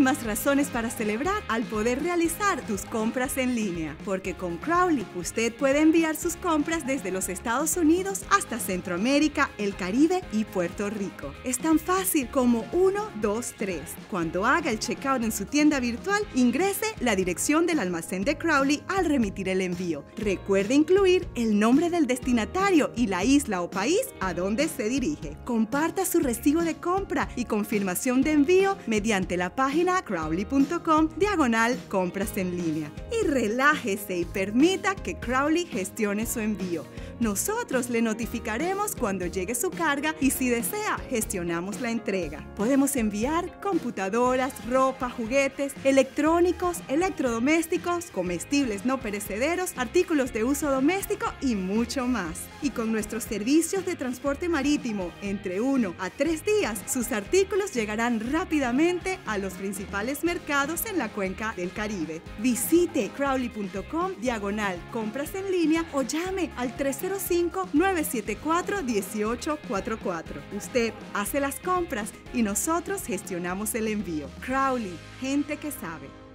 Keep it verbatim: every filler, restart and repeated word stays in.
hay más razones para celebrar al poder realizar tus compras en línea, porque con Crowley usted puede enviar sus compras desde los Estados Unidos hasta Centroamérica, el Caribe y Puerto Rico. Es tan fácil como uno, dos, tres. Cuando haga el checkout en su tienda virtual, ingrese la dirección del almacén de Crowley al remitir el envío. Recuerde incluir el nombre del destinatario y la isla o país a donde se dirige. Comparta su recibo de compra y confirmación de envío mediante la página Crowley punto com diagonal compras en línea. Y relájese y permita que Crowley gestione su envío. Nosotros le notificaremos cuando llegue su carga y, si desea, gestionamos la entrega. Podemos enviar computadoras, ropa, juguetes, electrónicos, electrodomésticos, comestibles no perecederos, artículos de uso doméstico y mucho más. Y con nuestros servicios de transporte marítimo, entre uno a tres días, sus artículos llegarán rápidamente a los principales mercados en la cuenca del Caribe. Visite Crowley punto com diagonal compras en línea o llame al tres cero cinco, nueve siete cuatro, uno ocho cuatro cuatro. Usted hace las compras y nosotros gestionamos el envío. Crowley, gente que sabe.